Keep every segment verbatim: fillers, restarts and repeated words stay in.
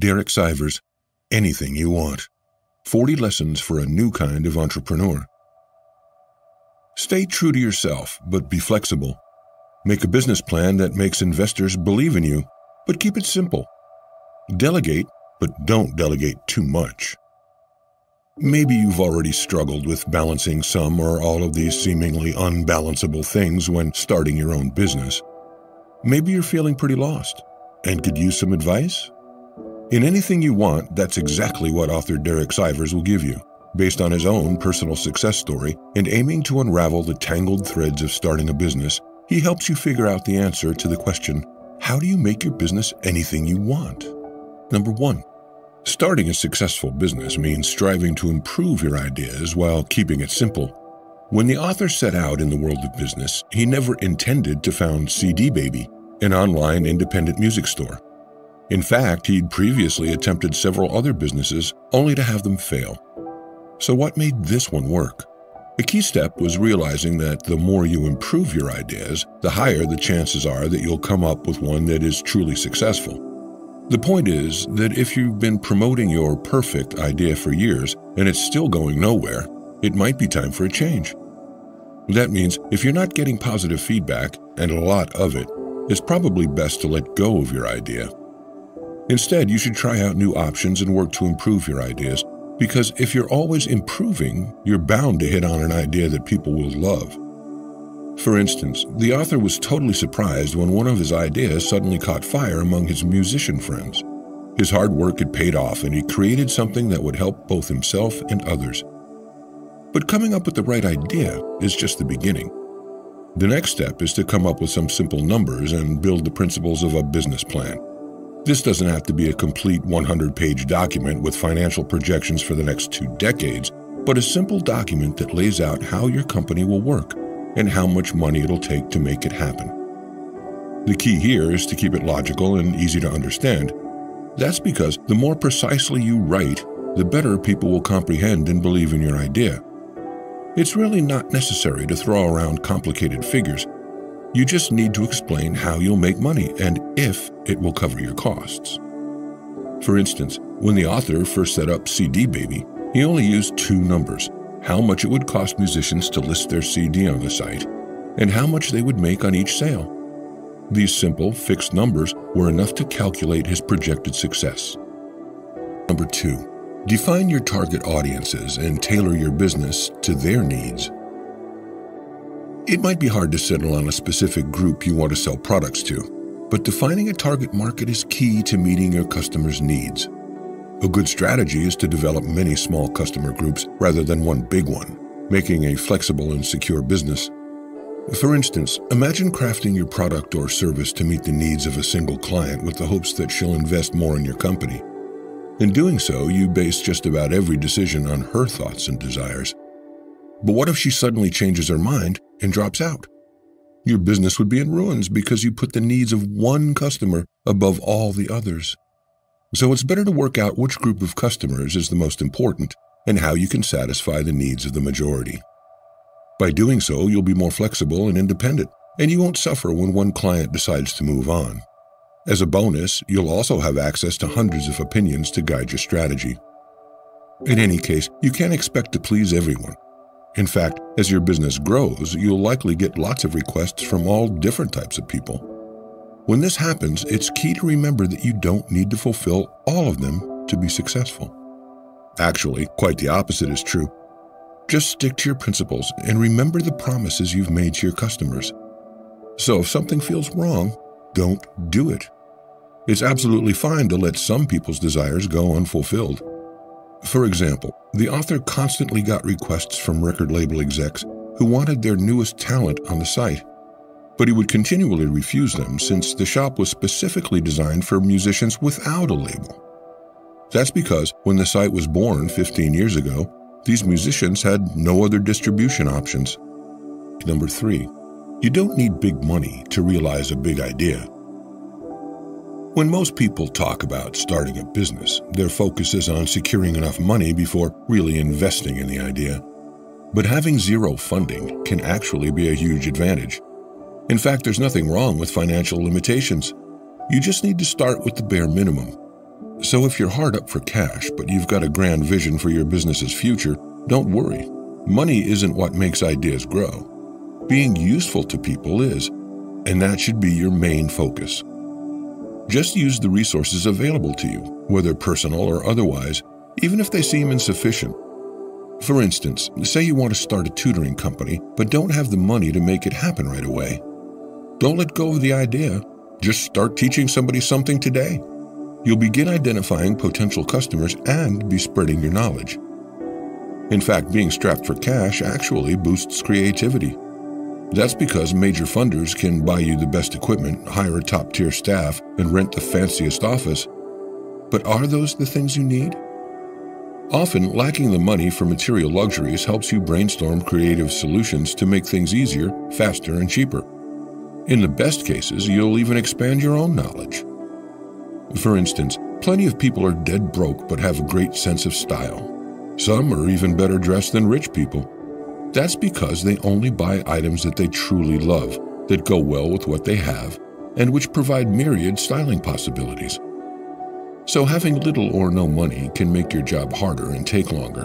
Derek Sivers, Anything You Want. forty Lessons for a New Kind of Entrepreneur. Stay true to yourself, but be flexible. Make a business plan that makes investors believe in you, but keep it simple. Delegate, but don't delegate too much. Maybe you've already struggled with balancing some or all of these seemingly unbalanceable things when starting your own business. Maybe you're feeling pretty lost and could use some advice? In Anything You Want, that's exactly what author Derek Sivers will give you, based on his own personal success story and aiming to unravel the tangled threads of starting a business. He helps you figure out the answer to the question, how do you make your business anything you want? Number one, starting a successful business means striving to improve your ideas while keeping it simple. When the author set out in the world of business, he never intended to found C D Baby, an online independent music store. In fact, he'd previously attempted several other businesses only to have them fail. So what made this one work? A key step was realizing that the more you improve your ideas, the higher the chances are that you'll come up with one that is truly successful. The point is that if you've been promoting your perfect idea for years and it's still going nowhere, it might be time for a change. That means if you're not getting positive feedback, and a lot of it, it's probably best to let go of your idea. Instead, you should try out new options and work to improve your ideas. Because if you're always improving, you're bound to hit on an idea that people will love. For instance, the author was totally surprised when one of his ideas suddenly caught fire among his musician friends. His hard work had paid off, and he created something that would help both himself and others. But coming up with the right idea is just the beginning. The next step is to come up with some simple numbers and build the principles of a business plan. This doesn't have to be a complete one hundred page document with financial projections for the next two decades, but a simple document that lays out how your company will work and how much money it'll take to make it happen. The key here is to keep it logical and easy to understand. That's because the more precisely you write, the better people will comprehend and believe in your idea. It's really not necessary to throw around complicated figures. You just need to explain how you'll make money and if it will cover your costs. For instance, when the author first set up C D Baby, he only used two numbers, how much it would cost musicians to list their C D on the site and how much they would make on each sale. These simple, fixed numbers were enough to calculate his projected success. Number two, define your target audiences and tailor your business to their needs. It might be hard to settle on a specific group you want to sell products to, but defining a target market is key to meeting your customers' needs. A good strategy is to develop many small customer groups rather than one big one, making a flexible and secure business. For instance, imagine crafting your product or service to meet the needs of a single client with the hopes that she'll invest more in your company. In doing so, you base just about every decision on her thoughts and desires. But what if she suddenly changes her mind and drops out? Your business would be in ruins because you put the needs of one customer above all the others. So it's better to work out which group of customers is the most important and how you can satisfy the needs of the majority. By doing so, you'll be more flexible and independent, and you won't suffer when one client decides to move on. As a bonus, you'll also have access to hundreds of opinions to guide your strategy. In any case, you can't expect to please everyone. In fact, as your business grows, you'll likely get lots of requests from all different types of people. When this happens, it's key to remember that you don't need to fulfill all of them to be successful. Actually, quite the opposite is true. Just stick to your principles and remember the promises you've made to your customers. So if something feels wrong, don't do it. It's absolutely fine to let some people's desires go unfulfilled. For example, the author constantly got requests from record label execs who wanted their newest talent on the site, but he would continually refuse them since the shop was specifically designed for musicians without a label. That's because when the site was born fifteen years ago, these musicians had no other distribution options. Number three, you don't need big money to realize a big idea. When most people talk about starting a business, their focus is on securing enough money before really investing in the idea. But having zero funding can actually be a huge advantage. In fact, there's nothing wrong with financial limitations. You just need to start with the bare minimum. So if you're hard up for cash, but you've got a grand vision for your business's future, don't worry. Money isn't what makes ideas grow. Being useful to people is, and that should be your main focus. Just use the resources available to you, whether personal or otherwise, even if they seem insufficient. For instance, say you want to start a tutoring company, but don't have the money to make it happen right away. Don't let go of the idea. Just start teaching somebody something today. You'll begin identifying potential customers and be spreading your knowledge. In fact, being strapped for cash actually boosts creativity. That's because major funders can buy you the best equipment, hire a top-tier staff, and rent the fanciest office. But are those the things you need? Often, lacking the money for material luxuries helps you brainstorm creative solutions to make things easier, faster, and cheaper. In the best cases, you'll even expand your own knowledge. For instance, plenty of people are dead broke but have a great sense of style. Some are even better dressed than rich people. That's because they only buy items that they truly love, that go well with what they have, and which provide myriad styling possibilities. So having little or no money can make your job harder and take longer.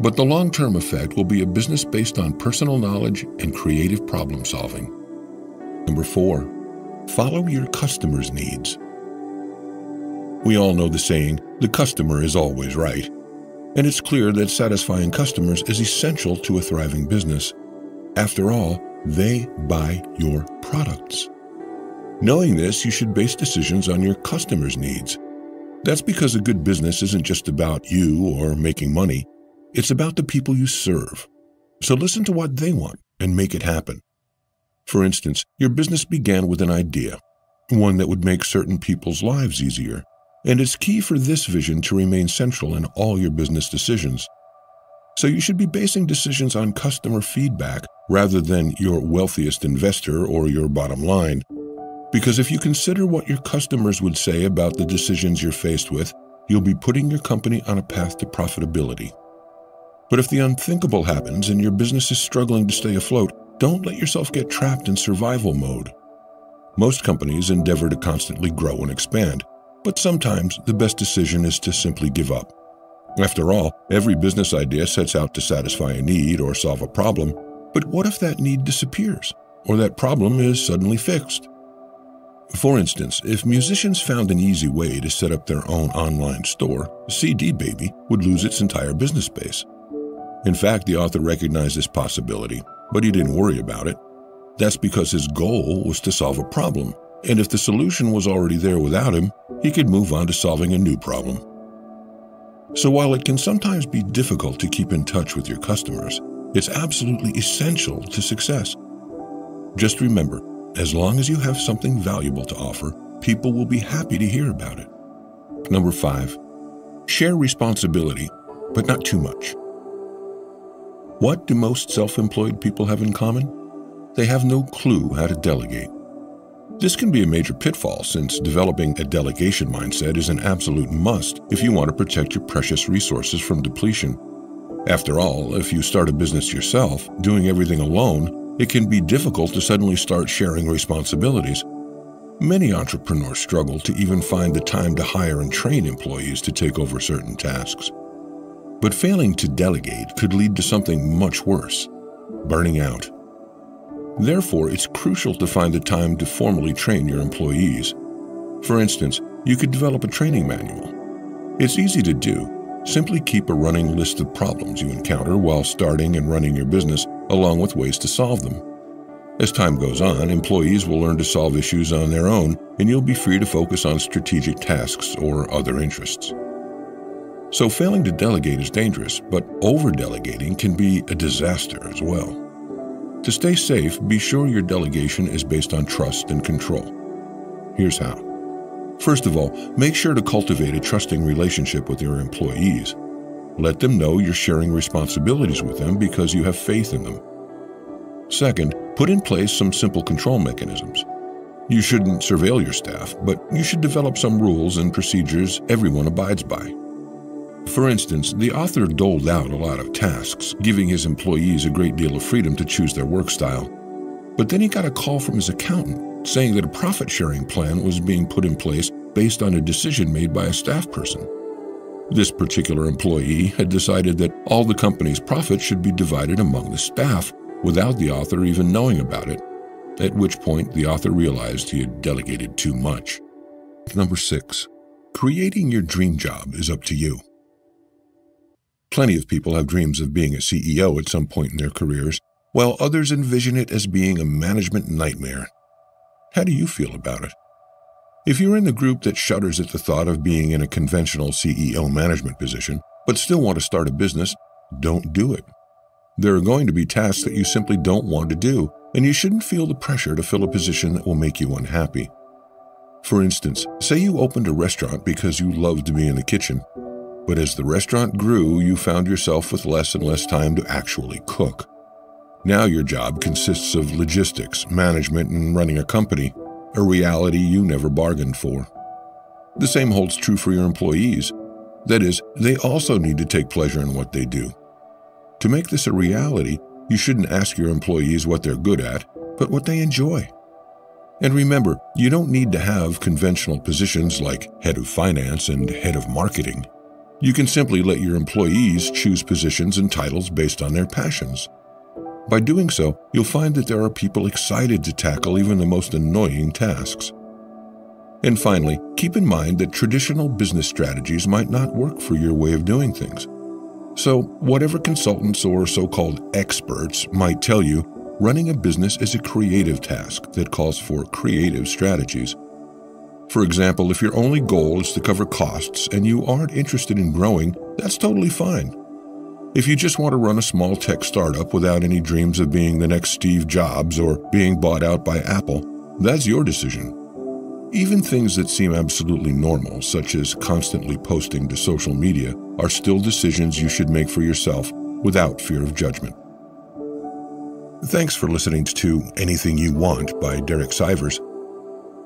But the long-term effect will be a business based on personal knowledge and creative problem solving. Number four, follow your customer's needs. We all know the saying, the customer is always right. And it's clear that satisfying customers is essential to a thriving business. After all, they buy your products. Knowing this, you should base decisions on your customers' needs. That's because a good business isn't just about you or making money. It's about the people you serve. So listen to what they want and make it happen. For instance, your business began with an idea, one that would make certain people's lives easier. And it's key for this vision to remain central in all your business decisions. So you should be basing decisions on customer feedback rather than your wealthiest investor or your bottom line. Because if you consider what your customers would say about the decisions you're faced with, you'll be putting your company on a path to profitability. But if the unthinkable happens and your business is struggling to stay afloat, don't let yourself get trapped in survival mode. Most companies endeavor to constantly grow and expand. But sometimes the best decision is to simply give up. After all, every business idea sets out to satisfy a need or solve a problem, but what if that need disappears or that problem is suddenly fixed? For instance, if musicians found an easy way to set up their own online store, C D Baby would lose its entire business base. In fact, the author recognized this possibility, but he didn't worry about it. That's because his goal was to solve a problem. And if the solution was already there without him, he could move on to solving a new problem. So while it can sometimes be difficult to keep in touch with your customers, it's absolutely essential to success. Just remember, as long as you have something valuable to offer, people will be happy to hear about it. Number five, share responsibility, but not too much. What do most self-employed people have in common? They have no clue how to delegate. This can be a major pitfall since developing a delegation mindset is an absolute must if you want to protect your precious resources from depletion. After all, if you start a business yourself, doing everything alone, it can be difficult to suddenly start sharing responsibilities. Many entrepreneurs struggle to even find the time to hire and train employees to take over certain tasks. But failing to delegate could lead to something much worse, burning out. Therefore, it's crucial to find the time to formally train your employees. For instance, you could develop a training manual. It's easy to do. Simply keep a running list of problems you encounter while starting and running your business, along with ways to solve them. As time goes on, employees will learn to solve issues on their own, and you'll be free to focus on strategic tasks or other interests. So failing to delegate is dangerous, but over-delegating can be a disaster as well. To stay safe, be sure your delegation is based on trust and control. Here's how. First of all, make sure to cultivate a trusting relationship with your employees. Let them know you're sharing responsibilities with them because you have faith in them. Second, put in place some simple control mechanisms. You shouldn't surveil your staff, but you should develop some rules and procedures everyone abides by. For instance, the author doled out a lot of tasks, giving his employees a great deal of freedom to choose their work style. But then he got a call from his accountant saying that a profit-sharing plan was being put in place based on a decision made by a staff person. This particular employee had decided that all the company's profits should be divided among the staff without the author even knowing about it, at which point the author realized he had delegated too much. Number six, creating your dream job is up to you. Plenty of people have dreams of being a C E O at some point in their careers, while others envision it as being a management nightmare. How do you feel about it? If you're in the group that shudders at the thought of being in a conventional C E O management position, but still want to start a business, don't do it. There are going to be tasks that you simply don't want to do, and you shouldn't feel the pressure to fill a position that will make you unhappy. For instance, say you opened a restaurant because you loved to be in the kitchen, but as the restaurant grew, you found yourself with less and less time to actually cook. Now your job consists of logistics, management, and running a company, a reality you never bargained for. The same holds true for your employees. That is, they also need to take pleasure in what they do. To make this a reality, you shouldn't ask your employees what they're good at, but what they enjoy. And remember, you don't need to have conventional positions like head of finance and head of marketing. You can simply let your employees choose positions and titles based on their passions. By doing so, you'll find that there are people excited to tackle even the most annoying tasks. And finally, keep in mind that traditional business strategies might not work for your way of doing things. So, whatever consultants or so-called experts might tell you, running a business is a creative task that calls for creative strategies. For example, if your only goal is to cover costs and you aren't interested in growing, that's totally fine. If you just want to run a small tech startup without any dreams of being the next Steve Jobs or being bought out by Apple, that's your decision. Even things that seem absolutely normal, such as constantly posting to social media, are still decisions you should make for yourself without fear of judgment. Thanks for listening to Anything You Want by Derek Sivers.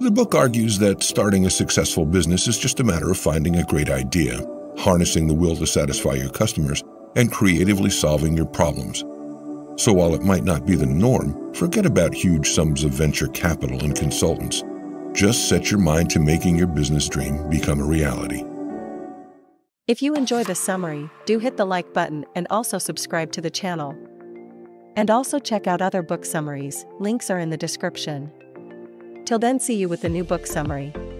The book argues that starting a successful business is just a matter of finding a great idea, harnessing the will to satisfy your customers, and creatively solving your problems. So while it might not be the norm, forget about huge sums of venture capital and consultants. Just set your mind to making your business dream become a reality. If you enjoy the summary, do hit the like button and also subscribe to the channel. And also check out other book summaries, links are in the description. Till then, see you with a new book summary.